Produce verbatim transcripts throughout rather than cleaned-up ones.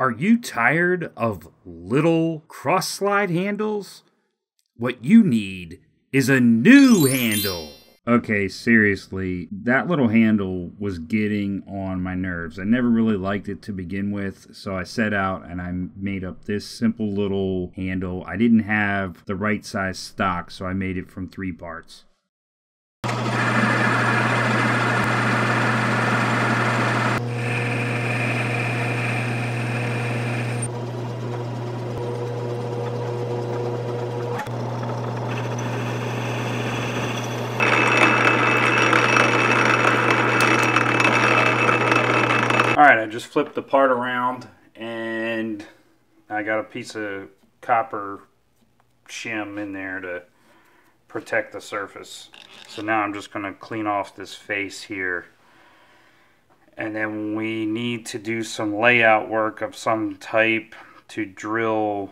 Are you tired of little cross-slide handles? What you need is a new handle. Okay, seriously, that little handle was getting on my nerves. I never really liked it to begin with, so I set out and I made up this simple little handle. I didn't have the right size stock, so I made it from three parts. Just flipped the part around and I got a piece of copper shim in there to protect the surface. So now I'm just going to clean off this face here, and then we need to do some layout work of some type to drill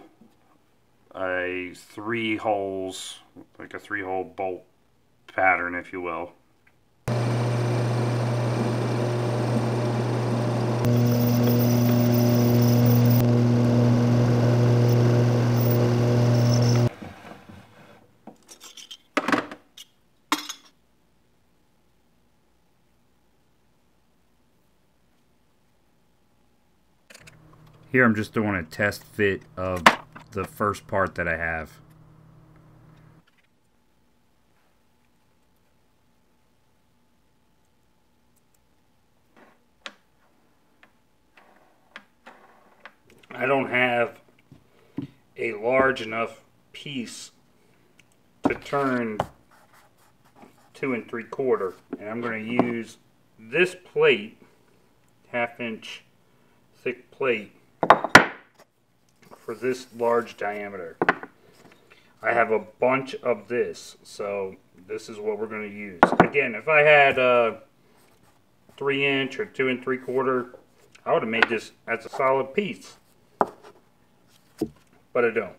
a three holes, like a three hole bolt pattern, if you will. Here I'm just doing a test fit of the first part that I have. I don't have a large enough piece to turn two and three quarter, and I'm going to use this plate, half inch thick plate, for this large diameter. I have a bunch of this, so this is what we're going to use. Again, if I had a three inch or two and three quarter, I would have made this as a solid piece, but I don't.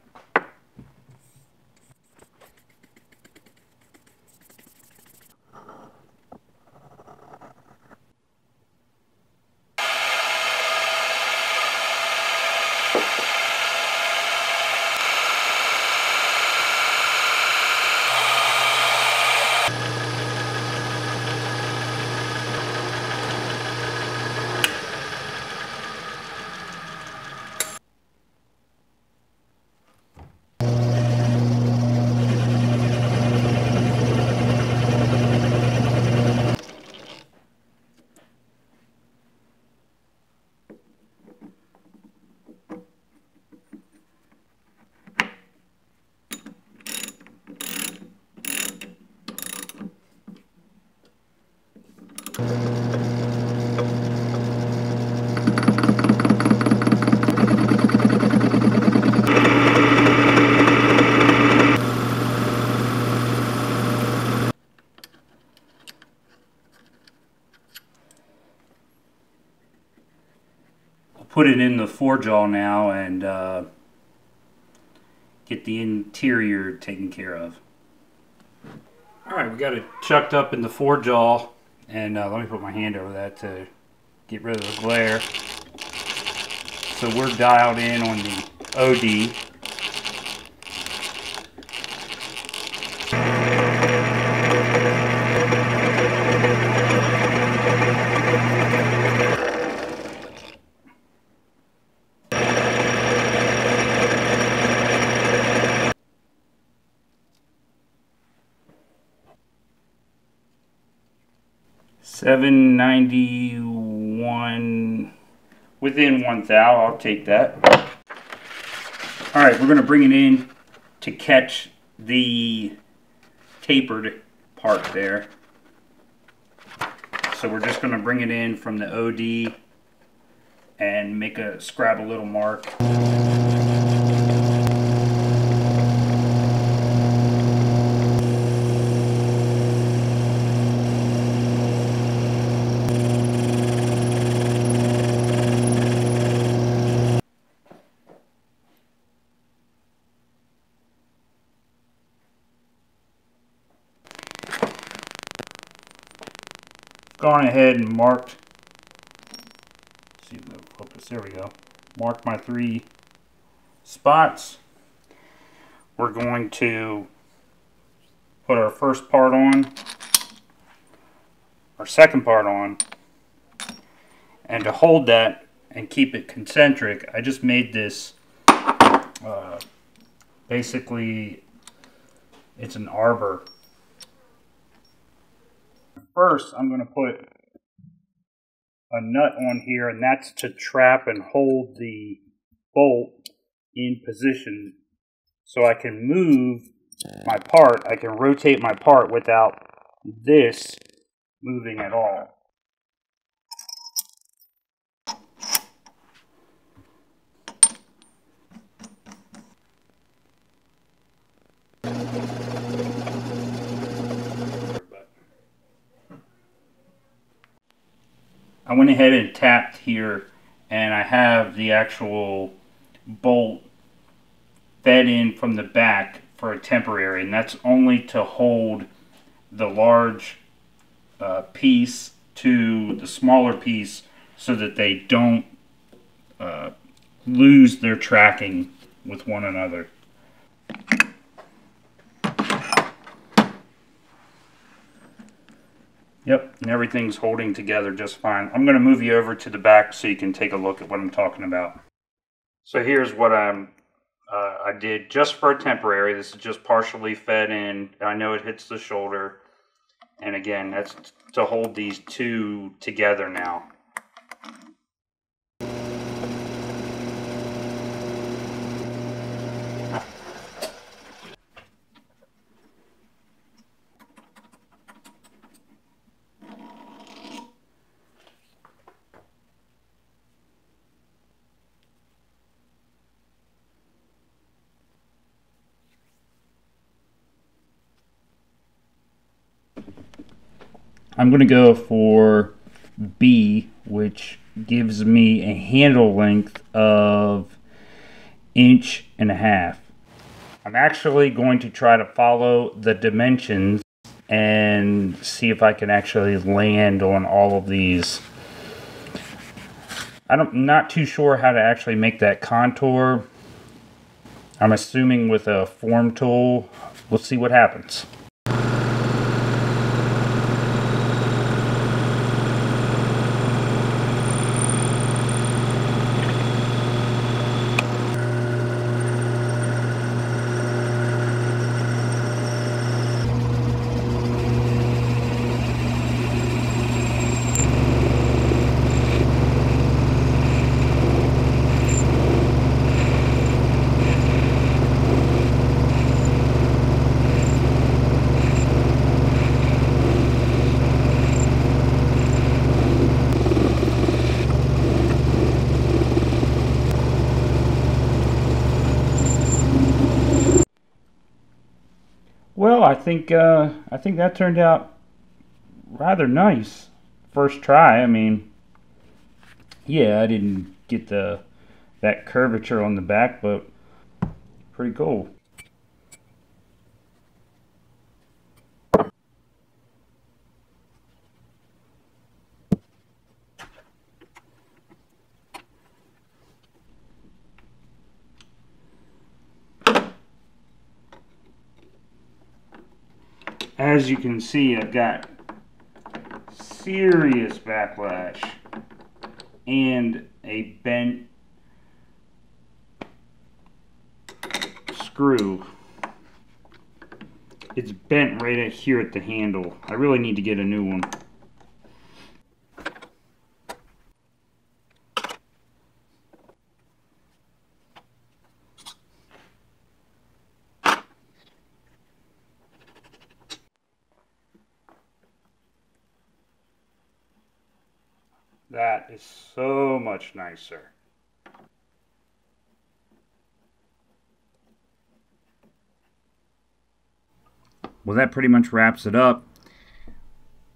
Put it in the forejaw now and uh, get the interior taken care of. Alright, we got it chucked up in the forejaw, and uh, let me put my hand over that to get rid of the glare. So we're dialed in on the O D. seven ninety-one, within one thou, I'll take that. All right, we're going to bring it in to catch the tapered part there. So we're just going to bring it in from the O D and make a scrab a little mark. Gone ahead and marked. Let's see if we can focus. There we go. mark my three spots. We're going to put our first part on, our second part on, and to hold that and keep it concentric, I just made this uh, basically it's an arbor. First, I'm going to put a nut on here, and that's to trap and hold the bolt in position so I can move my part. I can rotate my part without this moving at all. I went ahead and tapped here, and I have the actual bolt fed in from the back for a temporary, and that's only to hold the large uh, piece to the smaller piece so that they don't uh, lose their tracking with one another. Yep, and everything's holding together just fine. I'm going to move you over to the back so you can take a look at what I'm talking about. So here's what I'm, uh, I did just for a temporary. This is just partially fed in. I know it hits the shoulder. And again, that's to hold these two together now. I'm going to go for B, which gives me a handle length of inch and a half. I'm actually going to try to follow the dimensions and see if I can actually land on all of these. I'm not too sure how to actually make that contour. I'm assuming with a form tool. We'll see what happens. Well, I think uh, I think that turned out rather nice first try. I mean, yeah, I didn't get the that curvature on the back, but pretty cool. As you can see, I've got serious backlash and a bent screw. It's bent right at here at the handle. I really need to get a new one. That is so much nicer. Well, that pretty much wraps it up.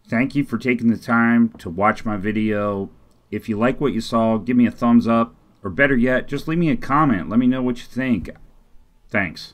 Thank you for taking the time to watch my video. If you like what you saw, give me a thumbs up, or better yet, just leave me a comment. Let me know what you think. Thanks.